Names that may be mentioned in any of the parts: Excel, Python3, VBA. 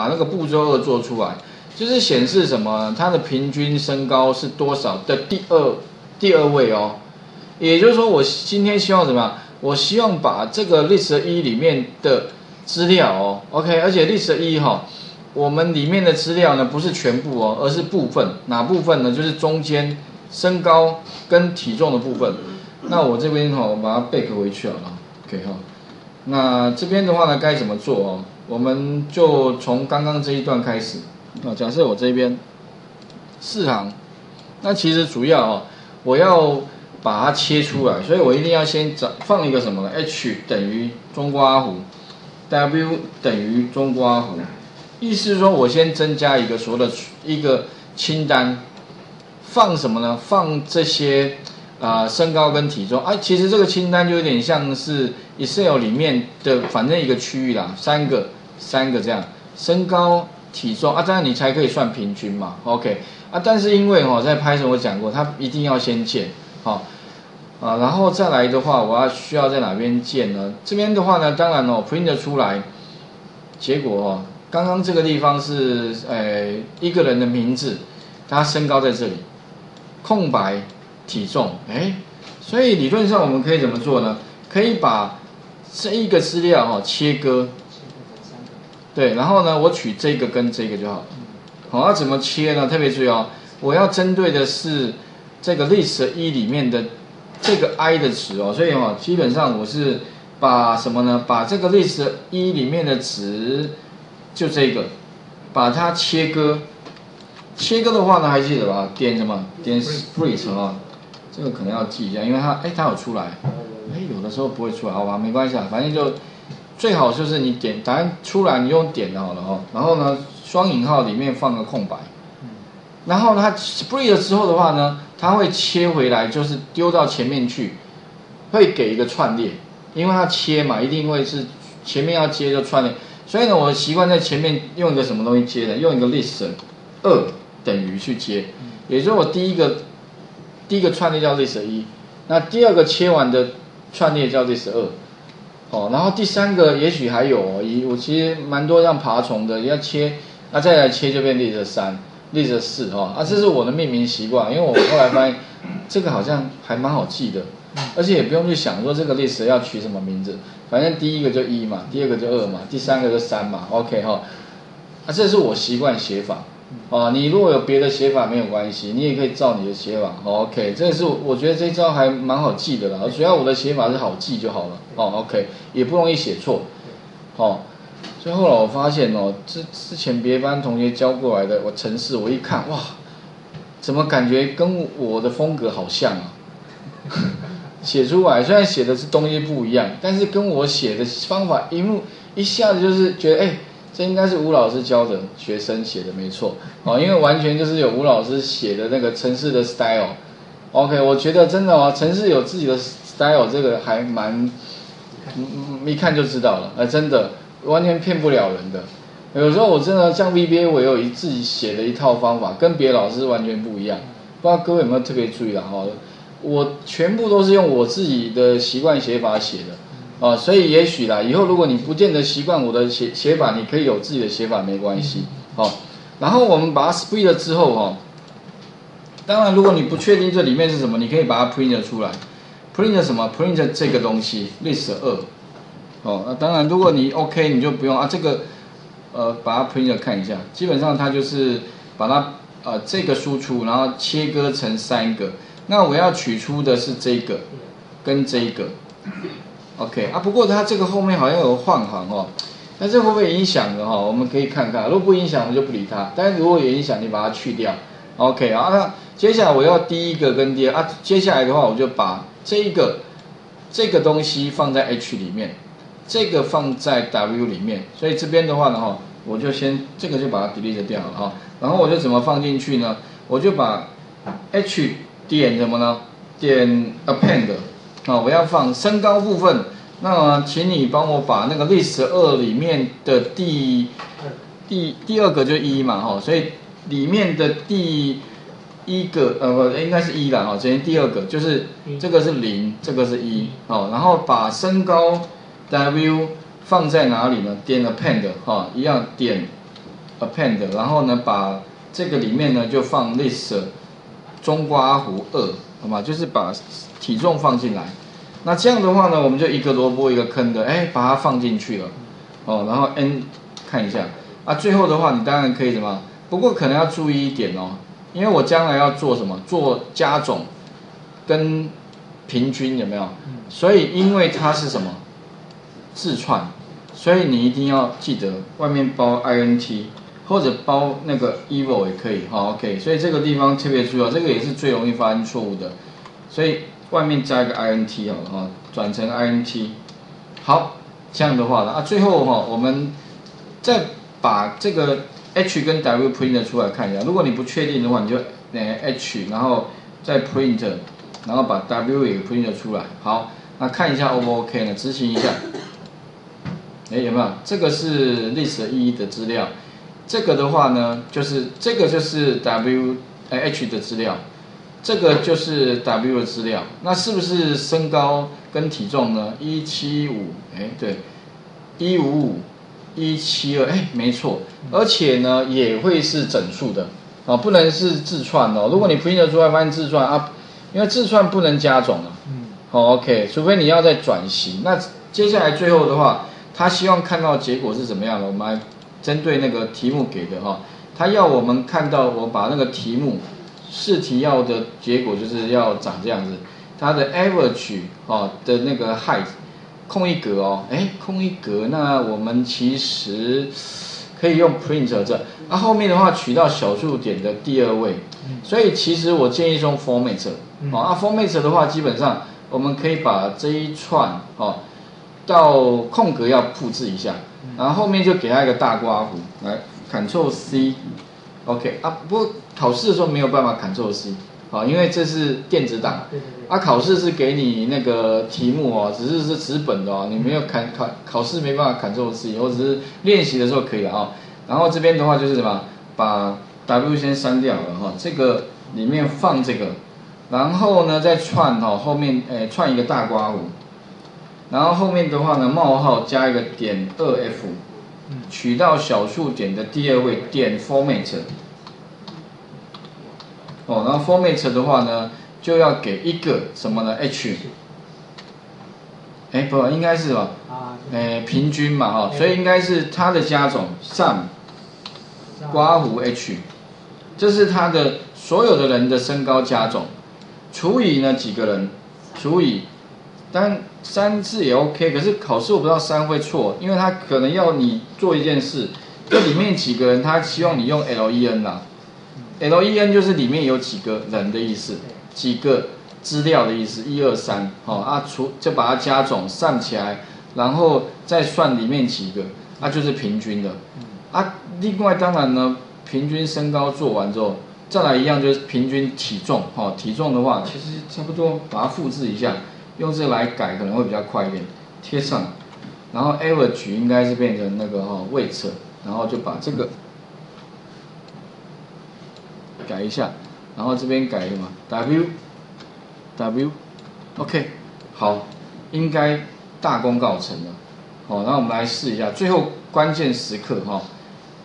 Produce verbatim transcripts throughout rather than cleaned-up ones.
把那个步骤二做出来，就是显示什么它的平均身高是多少的第二第二位哦。也就是说，我今天希望怎么样？我希望把这个 list 一里面的资料哦 ，OK， 而且 list 一哈、哦。 我们里面的资料呢，不是全部哦，而是部分。哪部分呢？就是中间身高跟体重的部分。那我这边哈、哦，我把它 back 回去好了。OK 哈、哦。那这边的话呢，该怎么做哦？我们就从刚刚这一段开始。那、哦、假设我这边四行，那其实主要哦，我要把它切出来，所以我一定要先找放一个什么呢 ？H 等于中括弧 ，W 等于中括弧。 意思是说，我先增加一个所谓的一个清单，放什么呢？放这些啊、呃、身高跟体重。哎、啊，其实这个清单就有点像是 Excel 里面的，反正一个区域啦，三个三个这样，身高、体重啊，这样你才可以算平均嘛。OK 啊，但是因为哦，在 Python 我讲过，它一定要先建好、哦、啊，然后再来的话，我要需要在哪边建呢？这边的话呢，当然哦 ，print 出来，结果哦。 刚刚这个地方是，呃，一个人的名字，他身高在这里，空白，体重，哎，所以理论上我们可以怎么做呢？可以把这一个资料哈、哦、切割，对，然后呢，我取这个跟这个就好了。好，要怎么切呢？特别注意哦，我要针对的是这个 list 一里面的这个 i 的值哦，所以哦，基本上我是把什么呢？把这个 list 一里面的值。 就这个，把它切割，切割的话呢，还记得吧？点什么？点 split 啊，这个可能要记一下，因为它哎它有出来，哎有的时候不会出来，好吧，没关系啊，反正就最好就是你点答案出来，你用点的好了哦。然后呢，双引号里面放个空白，然后它 split 之后的话呢，它会切回来，就是丢到前面去，会给一个串列，因为它切嘛，一定会是前面要接就串列。 所以呢，我习惯在前面用一个什么东西接的，用一个 list 二等于去接，也就是我第一个第一个串列叫 list 一，那第二个切完的串列叫 list 二，好，然后第三个也许还有、哦，一我其实蛮多像爬虫的要切，那、啊、再来切就变 list 三 list 四哈，啊，这是我的命名习惯，因为我后来发现这个好像还蛮好记的，而且也不用去想说这个 list 要取什么名字。 反正第一个就一嘛，第二个就二嘛，第三个就三嘛 ，OK 哈、哦，啊，这是我习惯写法，啊，你如果有别的写法没有关系，你也可以照你的写法 ，OK， 这是我觉得这招还蛮好记的啦，主要我的写法是好记就好了，哦 ，OK， 也不容易写错，哦，所以后来我发现哦，之之前别班同学教过来的我程式，我一看哇，怎么感觉跟我的风格好像啊？写出来虽然写的是东西不一样，但是跟我写的方法一目一下子就是觉得，哎、欸，这应该是吴老师教的学生写的没错哦，因为完全就是有吴老师写的那个程式的 style。OK， 我觉得真的哦，程式有自己的 style， 这个还蛮，嗯，一看就知道了，呃，真的完全骗不了人的。有时候我真的像 V B A， 我有一自己写的一套方法，跟别的老师完全不一样，不知道各位有没有特别注意了哈。 我全部都是用我自己的习惯写法写的，啊，所以也许啦，以后如果你不见得习惯我的写写法，你可以有自己的写法，没关系，好、哦。然后我们把它 split 了之后，哈、哦，当然如果你不确定这里面是什么，你可以把它 print 出来 ，print 什么 ？print 这个东西 list 二，哦，那、啊、当然如果你 OK， 你就不用啊，这个，呃，把它 print 看一下，基本上它就是把它呃这个输出，然后切割成三个。 那我要取出的是这个，跟这个 ，OK 啊。不过它这个后面好像有换行哦，那这会不会影响的哈、哦？我们可以看看，如果不影响，我们就不理它；但是如果有影响，你把它去掉 ，OK 啊。那接下来我要第一个跟第二啊，接下来的话我就把这一个这个东西放在 H 里面，这个放在 W 里面。所以这边的话呢，哈，我就先这个就把它 delete 掉了哈、哦。然后我就怎么放进去呢？我就把 H 点什么呢？点 append 啊、哦，我要放身高部分。那么，请你帮我把那个 list 二里面的第第第二个就一嘛，哈、哦，所以里面的第一个呃不应该是一啦，哈、哦，首先第二个就是这个是零，这个是一，哦，然后把身高 w 放在哪里呢？点 append 哈、哦，一样点 append， 然后呢把这个里面呢就放 list 中括弧二，好吗？就是把体重放进来。那这样的话呢，我们就一个萝卜一个坑的，哎，把它放进去了。哦，然后 n 看一下啊，最后的话你当然可以怎么？不过可能要注意一点哦，因为我将来要做什么？做加总跟平均有没有？所以因为它是什么自串，所以你一定要记得外面包 int 或者包那个 eval 也可以。好 ，OK， 所以这个地方特别注意，这个也是最容易发生错误的，所以外面加一个 int 好了哈，转成 int。好，这样的话了啊，最后哈、哦，我们再把这个 h 跟 w print 出来看一下。如果你不确定的话，你就呃 h， 然后再 print， 然后把 w 也 print 出来。好，那看一下 O 不 OK 呢？执行一下。哎，有没有？这个是 list 一的资料，这个的话呢，就是这个就是 w 呃 h 的资料，这个就是 w 的资料。那是不是身高跟体重呢？ 一七五，哎，对， 一五五，一七二，哎，没错。而且呢，也会是整数的哦，不能是自串哦。如果你 print 出来发现自串啊，因为自串不能加总啊。嗯。好 ，OK， 除非你要再转型。那接下来最后的话。他希望看到结果是怎么样的？我们来针对那个题目给的哈、哦，他要我们看到我把那个题目试题要的结果就是要长这样子，它的 average 哦的那个 height 空一格哦，哎空一格，那我们其实可以用 print 这，那、啊、后面的话取到小数点的第二位，所以其实我建议用 format 哦，啊 format 的话基本上我们可以把这一串哦。到空格要复制一下，然后后面就给他一个大括弧，来 Ctrl C，OK、okay, 啊，不过考试的时候没有办法 Ctrl C， 好，因为这是电子档，啊，考试是给你那个题目哦，只是是纸本的哦，你没有考考考试没办法 Ctrl C， 或者是练习的时候可以了哦。然后这边的话就是什么，把 W 先删掉了哈、哦，这个里面放这个，然后呢再串哦，后面诶串一个大括弧。然后后面的话呢，冒号加一个点二 f， 取到小数点的第二位点 format， 哦，然后 format 的话呢，就要给一个什么呢 h， 哎，不应该是吧？啊，哎，平均嘛哈、哦，所以应该是它的加总 sum， 刮弧 h， 这是它的所有的人的身高加总，除以呢几个人，除以。但三次也 OK， 可是考试我不知道三会错，因为他可能要你做一件事，这里面几个人，他希望你用 len 啦 ，len 就是里面有几个人的意思，几个资料的意思，一二三，好啊，除就把它加总算起来，然后再算里面几个，啊就是平均的，啊另外当然呢，平均身高做完之后，再来一样就是平均体重，哦体重的话其实差不多，把它复制一下。用这来改可能会比较快一点，贴上，然后 average 应该是变成那个哈 weight， 然后就把这个改一下，然后这边改什么 w w OK 好，应该大功告成了，好，那我们来试一下，最后关键时刻哈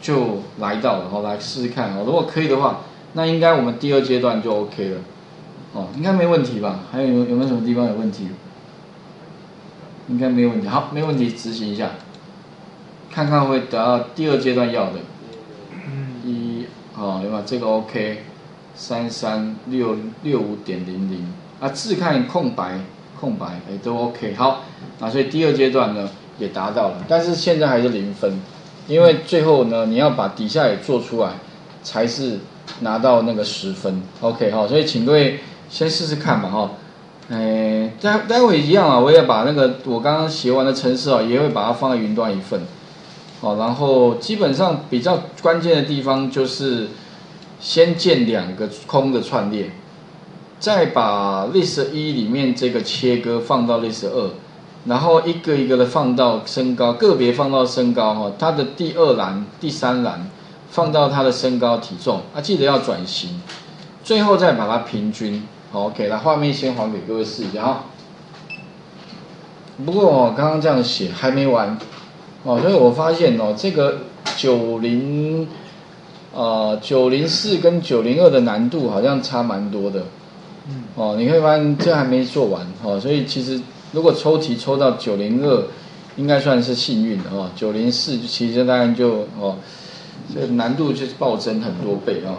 就来到了，好来试试看，好，如果可以的话，那应该我们第二阶段就 OK 了。哦，应该没问题吧？还有有没有什么地方有问题？应该没有问题。好，没问题，执行一下，看看会得到第二阶段要的。一，哦，有没有这个 OK？ 三三六六五点零零啊，字看空白空白，哎、欸，都 OK。好，那、啊、所以第二阶段呢也达到了，但是现在还是零分，因为最后呢你要把底下也做出来，才是拿到那个十分。OK， 好、哦，所以请各位。先试试看吧，哈，哎，待待会一样啊，我也把那个我刚刚写完的程式啊，也会把它放在云端一份，好，然后基本上比较关键的地方就是先建两个空的串列，再把 list 一里面这个切割放到 list 二，然后一个一个的放到身高，个别放到身高哈，它的第二栏、第三栏放到它的身高体重啊，记得要转型，最后再把它平均。好 ，OK， 那画面先还给各位试一下啊。不过哦，刚刚这样写还没完哦，所以我发现哦，这个九零呃九零四跟九零二的难度好像差蛮多的，嗯，哦，你会发现这还没做完哦，所以其实如果抽题抽到九零二应该算是幸运的哦，九零四其实大概就哦，这难度就是暴增很多倍哦。